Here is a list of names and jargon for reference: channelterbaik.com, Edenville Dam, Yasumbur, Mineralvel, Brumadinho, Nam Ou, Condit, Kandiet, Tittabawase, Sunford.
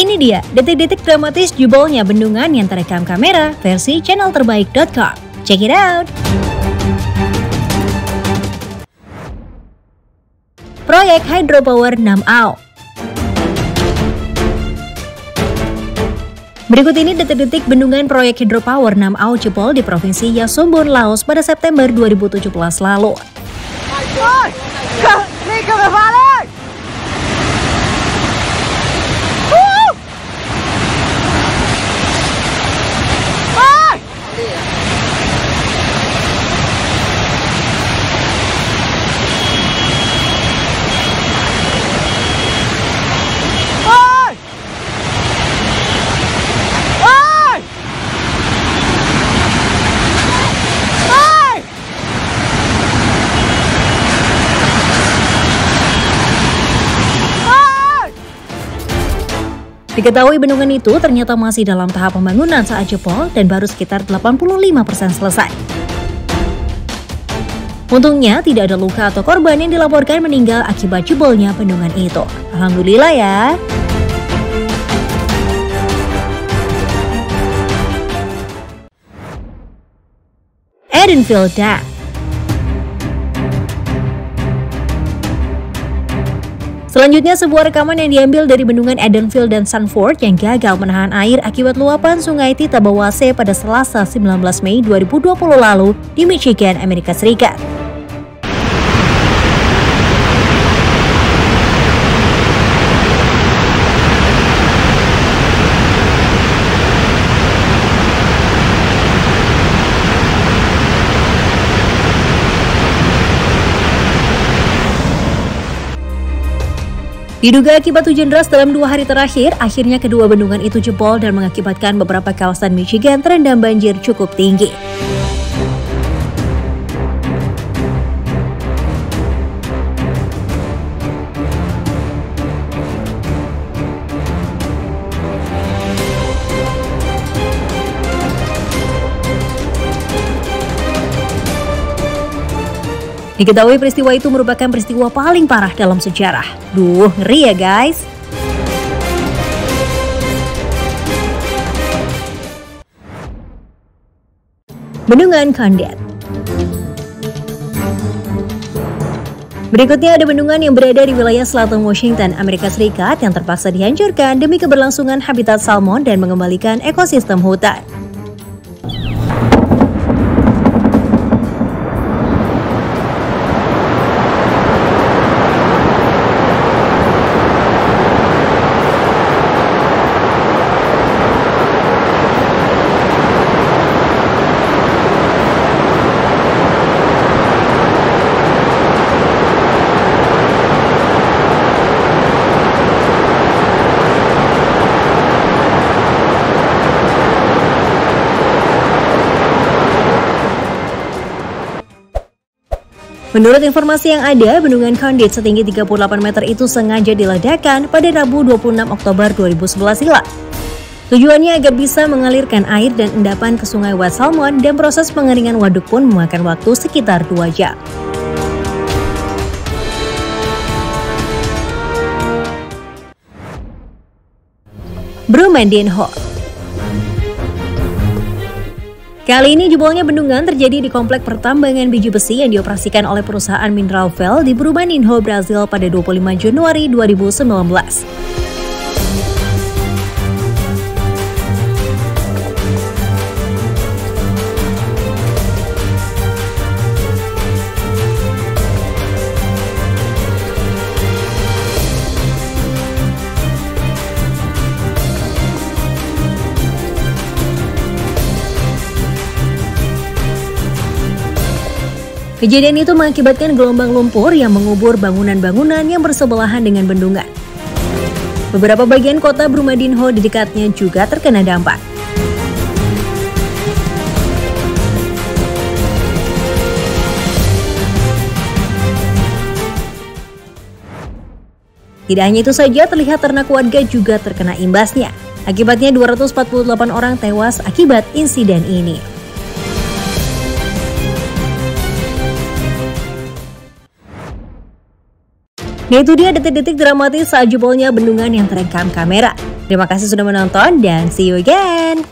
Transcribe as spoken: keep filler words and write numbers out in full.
Ini dia detik-detik dramatis jebolnya bendungan yang terekam kamera versi channel terbaik dot com. Check it out! Proyek Hydropower Nam Ou. Berikut ini detik-detik bendungan proyek hidropower Nam Ou jebol di Provinsi Yasumbur, Laos pada September dua ribu tujuh belas lalu. Diketahui bendungan itu ternyata masih dalam tahap pembangunan saat jebol dan baru sekitar delapan puluh lima persen selesai. Untungnya tidak ada luka atau korban yang dilaporkan meninggal akibat jebolnya bendungan itu. Alhamdulillah ya. Edenville Dam. Selanjutnya, sebuah rekaman yang diambil dari bendungan Edenville dan Sunford yang gagal menahan air akibat luapan sungai Tittabawase pada Selasa sembilan belas Mei dua ribu dua puluh lalu di Michigan, Amerika Serikat. Diduga akibat hujan deras dalam dua hari terakhir, akhirnya kedua bendungan itu jebol dan mengakibatkan beberapa kawasan Michigan terendam banjir cukup tinggi. Diketahui peristiwa itu merupakan peristiwa paling parah dalam sejarah. Duh, ngeri ya guys. Bendungan Kandiet. Berikutnya ada bendungan yang berada di wilayah selatan Washington, Amerika Serikat yang terpaksa dihancurkan demi keberlangsungan habitat salmon dan mengembalikan ekosistem hutan. Menurut informasi yang ada, bendungan Condit setinggi tiga puluh delapan meter itu sengaja diledakkan pada Rabu dua puluh enam Oktober dua ribu sebelas silam. Tujuannya agar bisa mengalirkan air dan endapan ke sungai West Salmon dan proses pengeringan waduk pun memakan waktu sekitar dua jam. Brumadinho. Kali ini jebolnya bendungan terjadi di komplek pertambangan biji besi yang dioperasikan oleh perusahaan Mineralvel di Brumadinho, Brazil pada dua puluh lima Januari dua ribu sembilan belas. Kejadian itu mengakibatkan gelombang lumpur yang mengubur bangunan-bangunan yang bersebelahan dengan bendungan. Beberapa bagian kota Brumadinho di dekatnya juga terkena dampak. Tidak hanya itu saja, terlihat ternak warga juga terkena imbasnya. Akibatnya dua ratus empat puluh delapan orang tewas akibat insiden ini. Nah, itu dia detik-detik dramatis saat jebolnya bendungan yang terekam kamera. Terima kasih sudah menonton dan see you again.